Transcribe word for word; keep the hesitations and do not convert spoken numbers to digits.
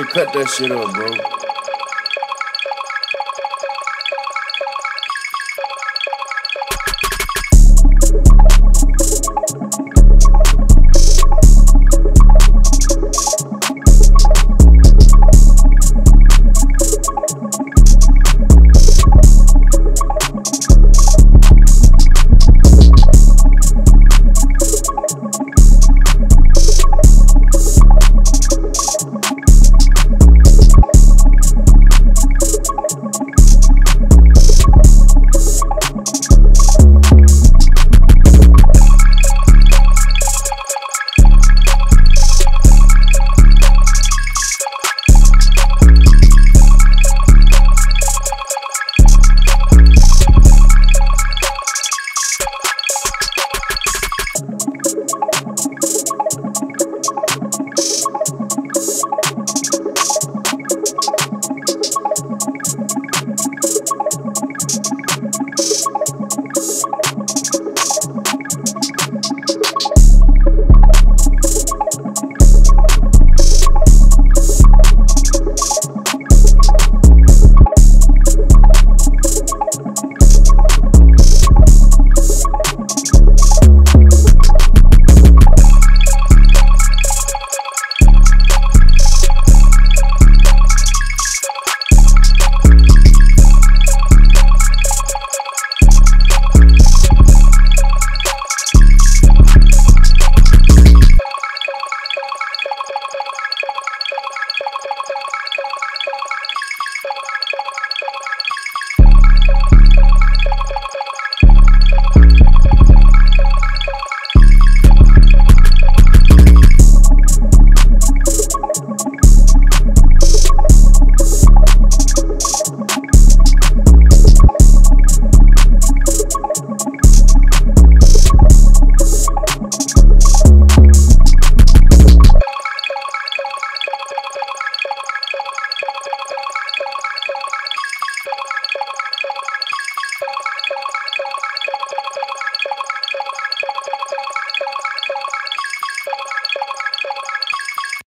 should cut that shit up, bro.